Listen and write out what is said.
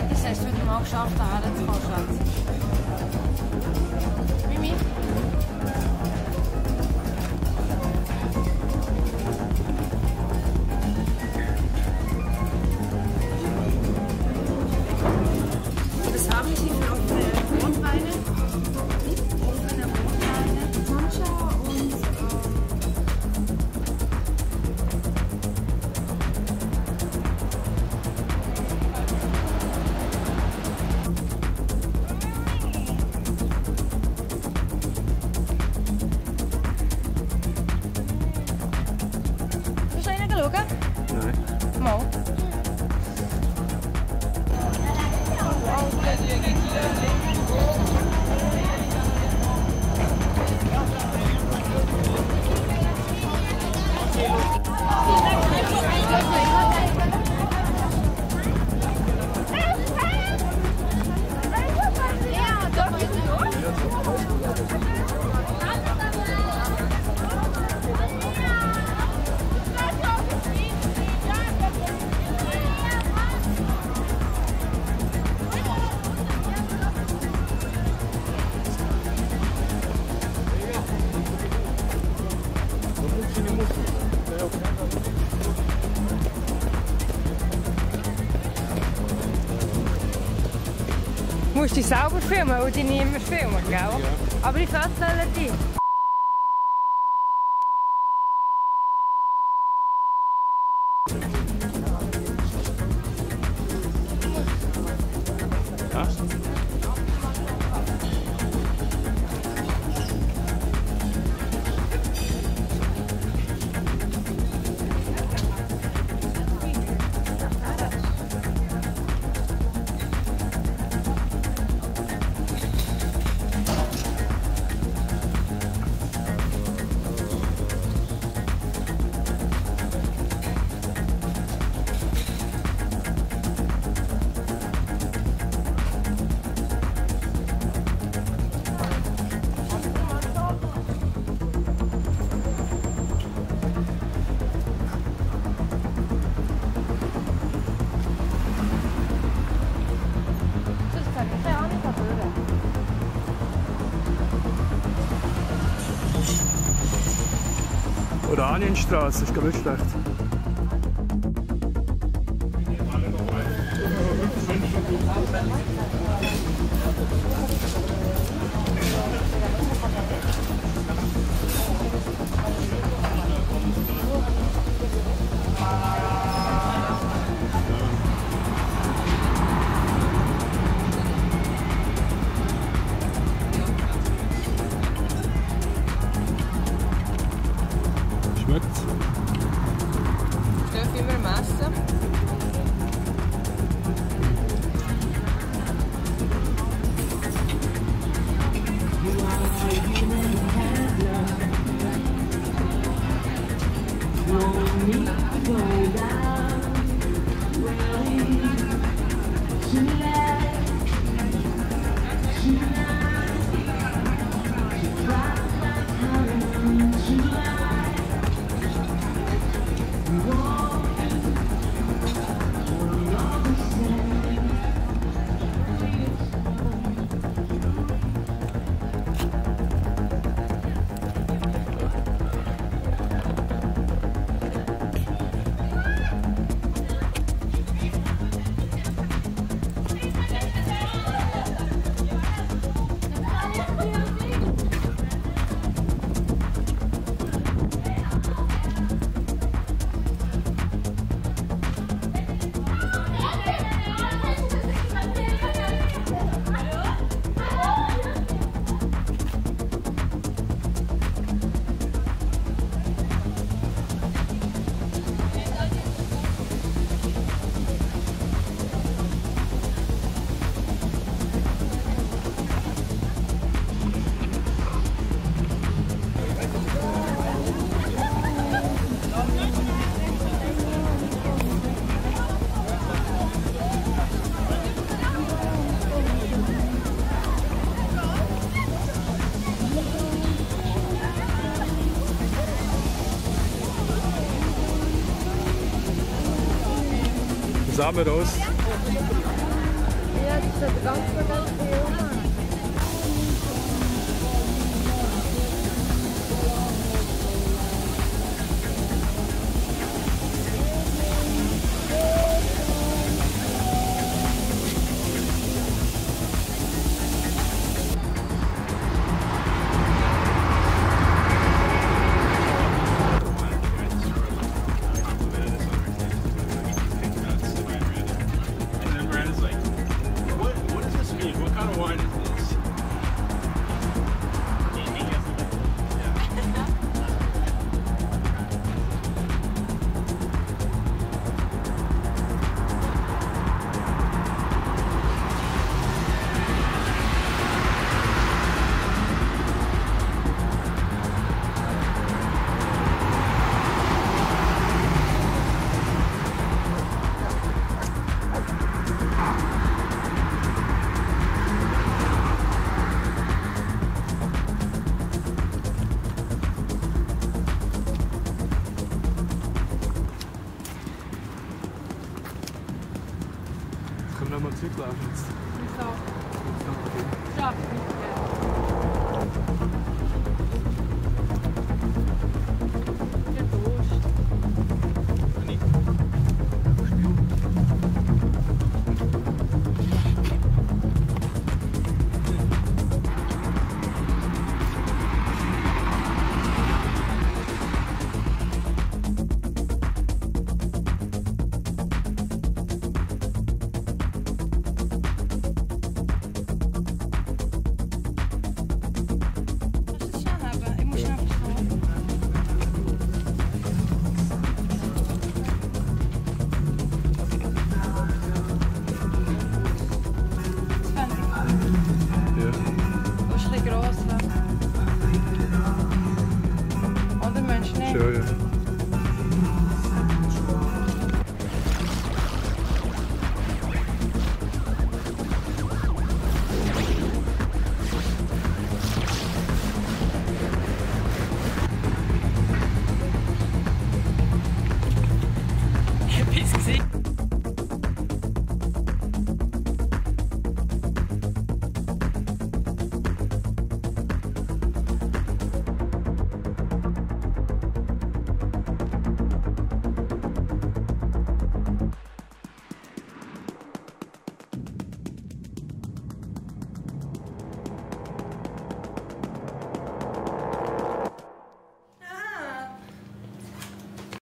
fertig ist, wird man auch geschafft haben, jetzt kannst du. Mimi? Was habe ich hier noch für Rotweine? Du musst dich selber filmen, weil die niemand filmen, gell? Ja. Aber ich feststelle dich. Oranienstrasse, ist gar nicht schlecht. Sah mir aus. Hartelijk bedankt voor het deel. Nochmal zurücklaufen jetzt. Ich auch. Ich auch. Okay.